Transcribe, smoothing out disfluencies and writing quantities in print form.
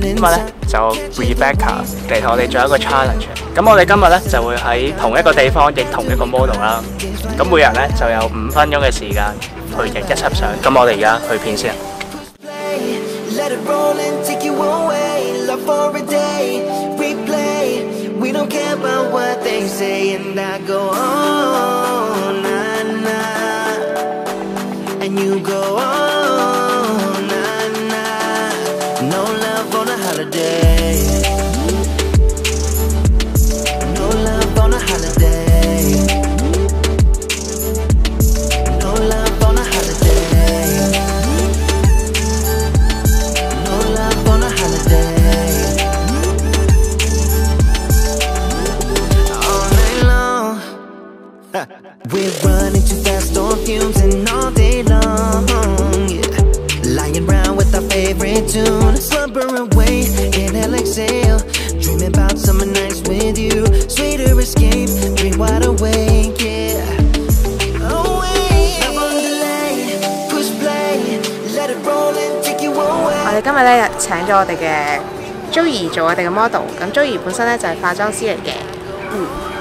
咁啊咧就 Rebecca 嚟同我哋做一個 challenge。咁我哋今日咧就會喺同一個地方影同一個 model 啦。咁每人咧就有5分鐘嘅時間去影一輯相。咁我哋而家去片先。 Let it roll and take you away. Love for a day. We play. We don't care about what they say. And I go on, na na. And you go on, na na. No love on a holiday. No love on a holiday. We're running too fast on fumes and all day long, yeah. Lying around with our favorite tune. Slumber away, inhale, exhale. Dreaming about summer nights with you. Sweeter escape, dream wide awake, yeah. Away. Love on delay, push play. Let it roll and take you away. 我哋今日咧請咗我哋嘅 Joey 做我哋嘅 model。咁 Joey 本身咧就係化妝師嚟嘅。